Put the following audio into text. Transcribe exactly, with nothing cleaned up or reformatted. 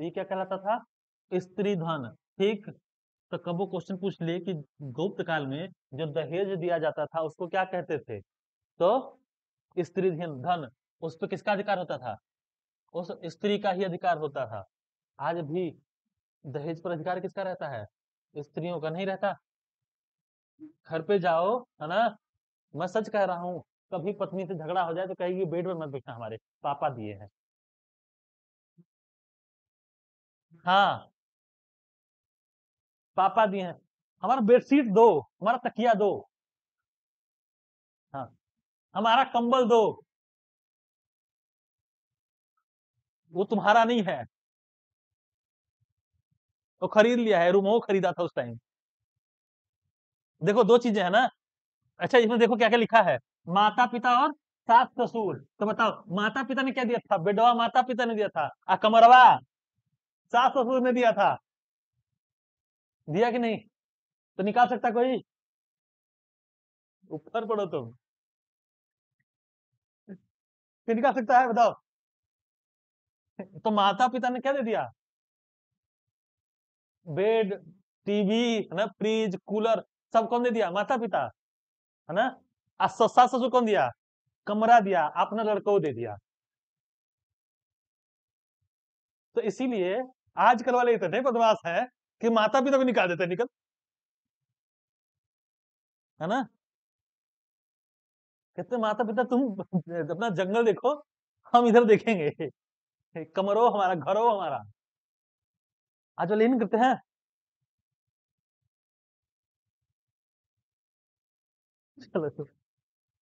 ये क्या कहलाता था? स्त्री धन। ठीक, तो कब वो क्वेश्चन पूछ लिए कि गुप्त काल में जो दहेज दिया जाता था उसको क्या कहते थे? तो स्त्री धन, उस पर किसका अधिकार होता था? उस स्त्री का ही अधिकार होता था। आज भी दहेज पर अधिकार किसका रहता है? स्त्रियों का नहीं रहता। घर पे जाओ, है ना, मैं सच कह रहा हूँ, कभी पत्नी से झगड़ा हो जाए तो कहेगी बेड पर मत बैठना, हमारे पापा दिए हैं। हाँ, पापा दिए हैं, हमारा बेडशीट दो, हमारा तकिया दो, हाँ हमारा कंबल दो, वो तुम्हारा नहीं है, वो खरीद लिया है, रूमो खरीदा था उस टाइम। देखो दो चीजें है ना। अच्छा इसमें देखो क्या क्या लिखा है, माता पिता और सास ससुर। तो बताओ माता पिता ने क्या दिया था? बेडवा माता पिता ने दिया था, आ कमरवा सास ससुर ने दिया था। दिया कि नहीं? तो निकाल सकता कोई? ऊपर पढ़ो तुम तो। निकाल सकता है? बताओ। तो माता पिता ने क्या दे दिया? बेड, टीवी, है ना, फ्रिज, कूलर, सब कौन दे दिया? माता पिता, है ना। आ सास ससुर कौन दिया? कमरा दिया, अपना लड़को दे दिया। तो इसीलिए आजकल वाले इतने बदमाश है कि माता पिता को निकाल देते, निकल, है ना। कहते माता पिता तुम अपना जंगल देखो, हम इधर देखेंगे, कमरो हमारा, घरो हमारा। आज वाले इन करते हैं। चलो।